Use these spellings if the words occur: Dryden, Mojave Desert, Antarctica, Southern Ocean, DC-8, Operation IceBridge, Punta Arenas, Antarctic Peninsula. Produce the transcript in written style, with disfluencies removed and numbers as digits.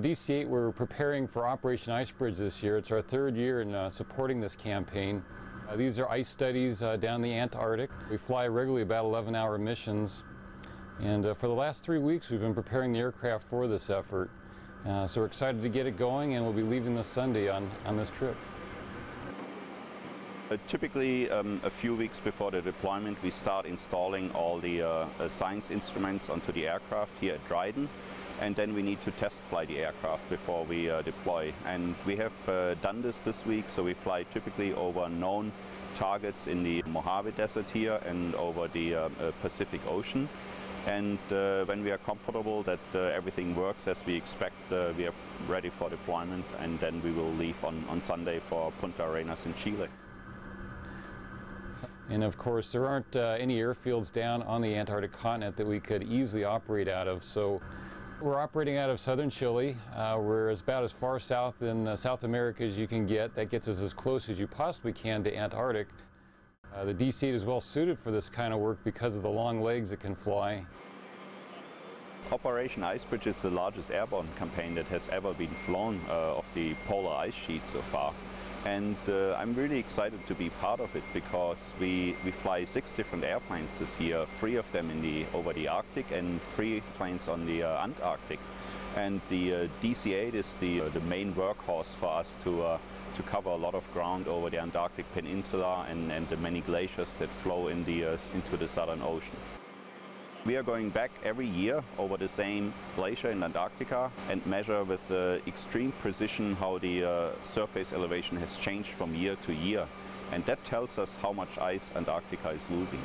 The DC-8, we're preparing for Operation IceBridge this year. It's our third year in supporting this campaign. These are ice studies down the Antarctic. We fly regularly about 11-hour missions. And for the last 3 weeks, we've been preparing the aircraft for this effort. So we're excited to get it going, and we'll be leaving this Sunday on this trip. Typically, a few weeks before the deployment, we start installing all the science instruments onto the aircraft here at Dryden, and then we need to test fly the aircraft before we deploy. And we have done this week, so we fly typically over known targets in the Mojave Desert here and over the Pacific Ocean. And when we are comfortable that everything works as we expect, we are ready for deployment, and then we will leave on Sunday for Punta Arenas in Chile. And of course, there aren't any airfields down on the Antarctic continent that we could easily operate out of. So we're operating out of southern Chile. We're about as far south in South America as you can get. That gets us as close as you possibly can to Antarctic. The DC-8 is well suited for this kind of work because of the long legs it can fly. Operation IceBridge is the largest airborne campaign that has ever been flown of the polar ice sheet so far. And I'm really excited to be part of it because we fly 6 different airplanes this year, 3 of them over the Arctic and 3 planes on the Antarctic. And the DC-8 is the main workhorse for us to cover a lot of ground over the Antarctic Peninsula and the many glaciers that flow into the Southern Ocean. We are going back every year over the same glacier in Antarctica and measure with extreme precision how the surface elevation has changed from year to year. And that tells us how much ice Antarctica is losing.